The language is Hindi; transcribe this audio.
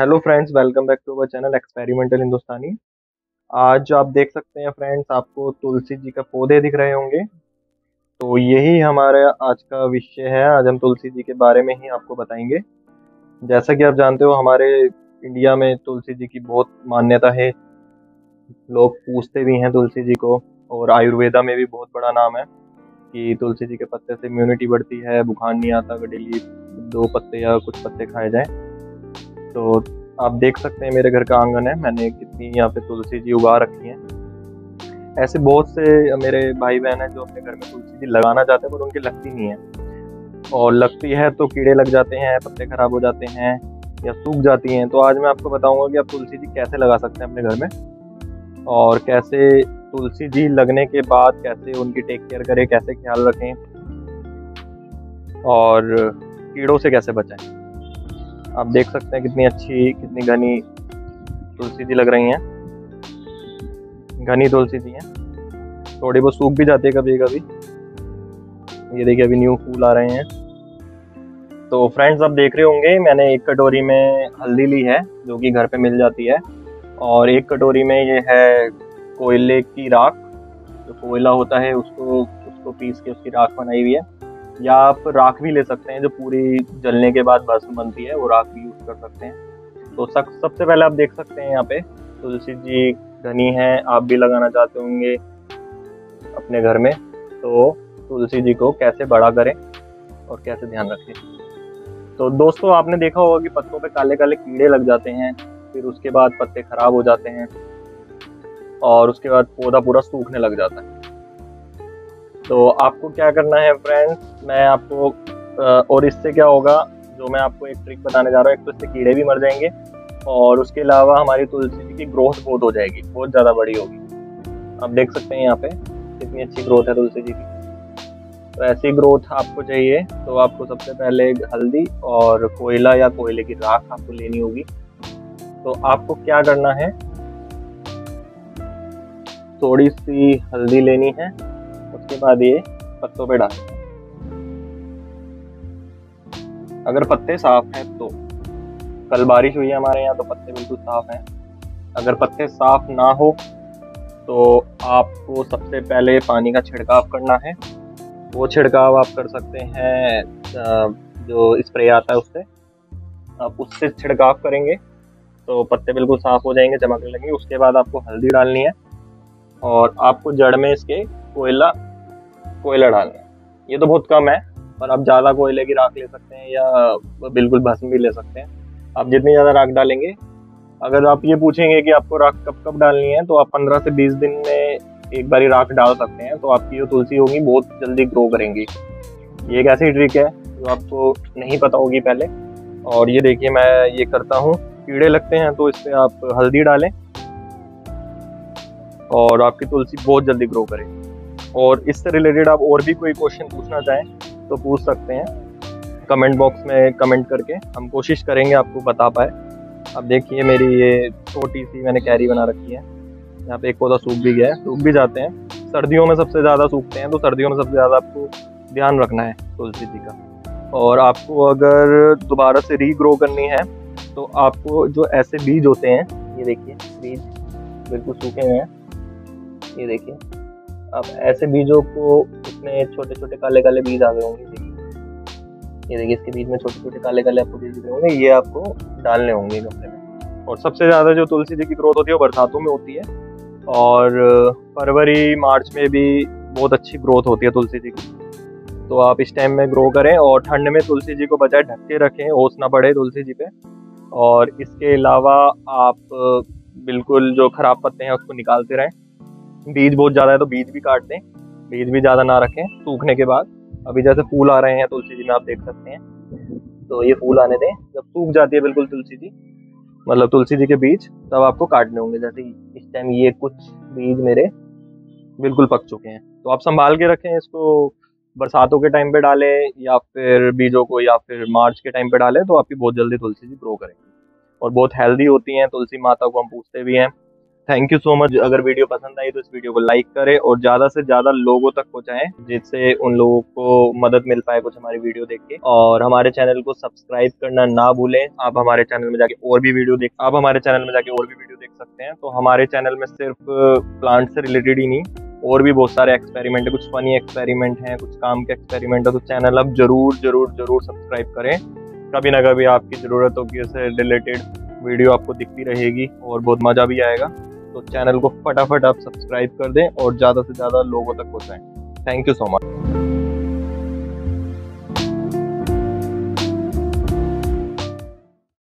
Hello friends, welcome back to our channel experimental Hindustani. आज आप देख सकते हैं फ्रेंड्स, आपको तुलसी जी का पौधे दिख रहे होंगे, तो यही हमारा आज का विषय है। आज हम तुलसी जी के बारे में ही आपको बताएंगे। जैसा कि आप जानते हो, हमारे इंडिया में तुलसी जी की बहुत मान्यता है, लोग पूजते भी हैं तुलसी जी को, और आयुर्वेदा में भी बहुत बड़ा नाम है कि तुलसी जी के पत्ते से इम्यूनिटी बढ़ती है, बुखार नहीं आता। अगर डेली 2 पत्ते या कुछ पत्ते खाए जाएं, तो आप देख सकते हैं मेरे घर का आंगन है, मैंने कितनी यहाँ पे तुलसी जी उगा रखी हैं। ऐसे बहुत से मेरे भाई बहन हैं जो अपने घर में तुलसी जी लगाना चाहते हैं पर उनकी लगती नहीं है, और लगती है तो कीड़े लग जाते हैं, पत्ते खराब हो जाते हैं या सूख जाती हैं। तो आज मैं आपको बताऊँगा कि आप तुलसी जी कैसे लगा सकते हैं अपने घर में, और कैसे तुलसी जी लगने के बाद कैसे उनकी टेक केयर करें, कैसे ख्याल रखें और कीड़ों से कैसे बचाएं। आप देख सकते हैं कितनी अच्छी, कितनी घनी तुलसी जी लग रही हैं। घनी तुलसी जी हैं, थोड़ी बहुत सूख भी जाती है कभी कभी। ये देखिए अभी न्यू फूल आ रहे हैं। तो फ्रेंड्स, आप देख रहे होंगे मैंने 1 कटोरी में हल्दी ली है जो कि घर पे मिल जाती है, और 1 कटोरी में ये है कोयले की राख। जो कोयला होता है उसको पीस के उसकी राख बनाई हुई है, या आप राख भी ले सकते हैं जो पूरी जलने के बाद भस्म बनती है, वो राख भी यूज़ कर सकते हैं। तो सबसे पहले आप देख सकते हैं यहाँ पे तुलसी जी घनी है। आप भी लगाना चाहते होंगे अपने घर में, तो तुलसी जी को कैसे बड़ा करें और कैसे ध्यान रखें। तो दोस्तों, आपने देखा होगा कि पत्तों पर काले काले कीड़े लग जाते हैं, फिर उसके बाद पत्ते खराब हो जाते हैं और उसके बाद पौधा पूरा सूखने लग जाता है। तो आपको क्या करना है फ्रेंड्स, मैं आपको और इससे क्या होगा जो मैं आपको एक ट्रिक बताने जा रहा हूँ, एक तो इससे कीड़े भी मर जाएंगे और उसके अलावा हमारी तुलसी जी की ग्रोथ बहुत हो जाएगी, बहुत ज़्यादा बड़ी होगी। आप देख सकते हैं यहाँ पे कितनी अच्छी ग्रोथ है तुलसी जी की। तो ऐसी ग्रोथ आपको चाहिए तो आपको सबसे पहले हल्दी और कोयला या कोयले की राख आपको लेनी होगी। तो आपको क्या करना है, थोड़ी सी हल्दी लेनी है, उसके बाद ये पत्तों पे डालना है। अगर पत्ते साफ हैं तो, कल बारिश हुई है हमारे यहाँ तो पत्ते बिल्कुल साफ हैं। अगर पत्ते साफ ना हो तो आपको सबसे पहले पानी का छिड़काव करना है। वो छिड़काव आप कर सकते हैं जो स्प्रे आता है उससे, आप उससे छिड़काव करेंगे तो पत्ते बिल्कुल साफ हो जाएंगे, चमकने लगेंगे। उसके बाद आपको हल्दी डालनी है और आपको जड़ में इसके कोयला डालना है। ये तो बहुत कम है, पर आप ज़्यादा कोयले की राख ले सकते हैं या बिल्कुल भस्म भी ले सकते हैं। आप जितनी ज़्यादा राख डालेंगे, अगर आप ये पूछेंगे कि आपको राख कब कब डालनी है, तो आप 15 से 20 दिन में एक बार राख डाल सकते हैं। तो आपकी जो तुलसी होगी बहुत जल्दी ग्रो करेंगी। ये एक ऐसी ट्रिक है जो आपको नहीं पता होगी पहले। और ये देखिए मैं ये करता हूँ, कीड़े लगते हैं तो इस पर आप हल्दी डालें और आपकी तुलसी बहुत जल्दी ग्रो करेगी। और इससे रिलेटेड आप और भी कोई क्वेश्चन पूछना चाहें तो पूछ सकते हैं कमेंट बॉक्स में कमेंट करके, हम कोशिश करेंगे आपको बता पाए। अब देखिए मेरी ये छोटी सी मैंने कैरी बना रखी है, यहाँ पे एक पौधा सूख भी गया है। सूख भी जाते हैं, सर्दियों में सबसे ज़्यादा सूखते हैं, तो सर्दियों में सबसे ज़्यादा आपको ध्यान रखना है तुलसी जी का। और आपको अगर दोबारा से रीग्रो करनी है तो आपको जो ऐसे बीज होते हैं, ये देखिए बीज बिल्कुल सूखे हुए हैं, ये देखिए। अब ऐसे बीजों को, इसमें छोटे छोटे काले काले बीज आ गए होंगे, देखिए ये देखिए इसके बीच में छोटे छोटे काले काले आपको बीज दिखे होंगे, ये आपको डालने होंगे गमले में। और सबसे ज़्यादा जो तुलसी जी की ग्रोथ होती है वो बरसातों में होती है, और फरवरी मार्च में भी बहुत अच्छी ग्रोथ होती है तुलसी जी की। तो आप इस टाइम में ग्रो करें, और ठंड में तुलसी जी को बचाए ढक के रखें, ओस ना पड़े तुलसी जी पे। और इसके अलावा आप बिल्कुल जो खराब पत्ते हैं उसको निकालते रहें। बीज बहुत ज़्यादा है तो बीज भी काट दें, बीज भी ज़्यादा ना रखें सूखने के बाद। अभी जैसे फूल आ रहे हैं तुलसी जी में, आप देख सकते हैं, तो ये फूल आने दें। जब सूख जाती है बिल्कुल तुलसी जी, मतलब तुलसी जी के बीज, तब आपको काटने होंगे। जैसे इस टाइम ये कुछ बीज मेरे बिल्कुल पक चुके हैं, तो आप संभाल के रखें इसको। बरसातों के टाइम पर डालें या फिर बीजों को, या फिर मार्च के टाइम पर डालें, तो आपकी बहुत जल्दी तुलसी जी ग्रो करेंगी और बहुत हेल्दी होती हैं। तुलसी माता को हम पूजते भी हैं, थैंक यू सो मच। अगर वीडियो पसंद आई तो इस वीडियो को लाइक करें और ज़्यादा से ज़्यादा लोगों तक पहुँचाएं, जिससे उन लोगों को मदद मिल पाए कुछ हमारी वीडियो देख के। और हमारे चैनल को सब्सक्राइब करना ना भूलें। आप हमारे चैनल में जाके और भी वीडियो देख सकते हैं। तो हमारे चैनल में सिर्फ प्लांट से रिलेटेड ही नहीं, और भी बहुत सारे एक्सपेरिमेंट है, कुछ फनी एक्सपेरिमेंट हैं, कुछ काम के एक्सपेरिमेंट है। तो चैनल आप जरूर जरूर जरूर सब्सक्राइब करें। कभी ना कभी आपकी ज़रूरतों की से रिलेटेड वीडियो आपको दिखती रहेगी और बहुत मज़ा भी आएगा। तो चैनल को फटाफट आप सब्सक्राइब कर दें और ज़्यादा से ज़्यादा लोगों तक पहुँचाएँ। Thank you so much.